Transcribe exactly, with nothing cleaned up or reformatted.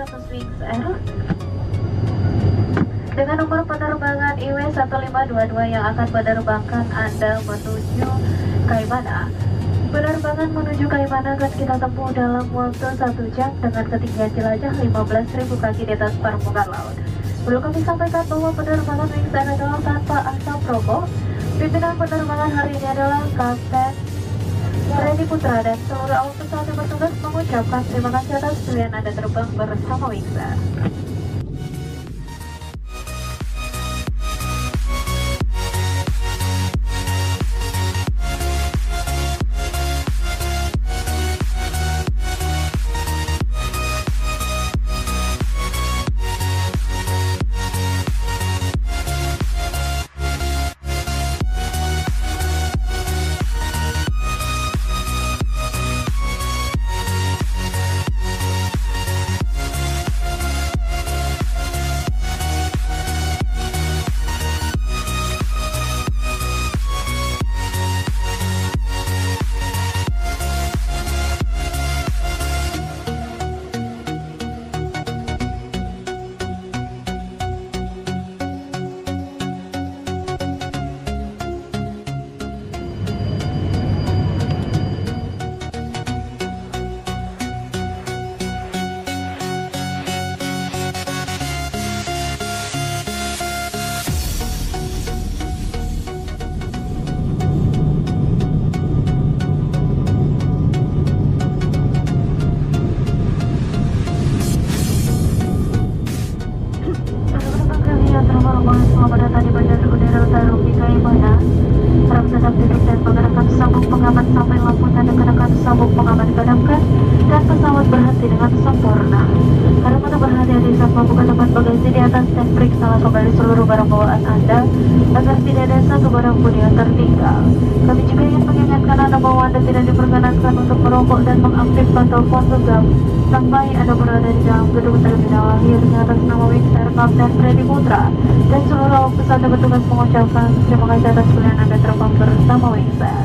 dua ratus Wings Air dengan nomor penerbangan I W satu lima dua dua yang akan menerbangkan Anda menuju Kaimana. Penerbangan menuju Kaimana akan kita tempuh dalam waktu satu jam dengan ketinggian jelajah lima belas ribu kaki di atas permukaan laut. Perlu kami sampaikan bahwa penerbangan Wings Air adalah tanpa asap rokok. Pimpinan penerbangan hari ini adalah Kapten Freddy Putra dan seluruh awak pesawat yang bertugas mengucapkan terima kasih atas pilihan Anda terbang bersama Wings Air. Sampai Anda berada di dalam gedung terminal lahir atas nama Wings Air Kapten Freddy Putra dan seluruh awak pesawat yang bertugas mengucapkan terima kasih atas pilihan Anda terbang bersama Wings Air.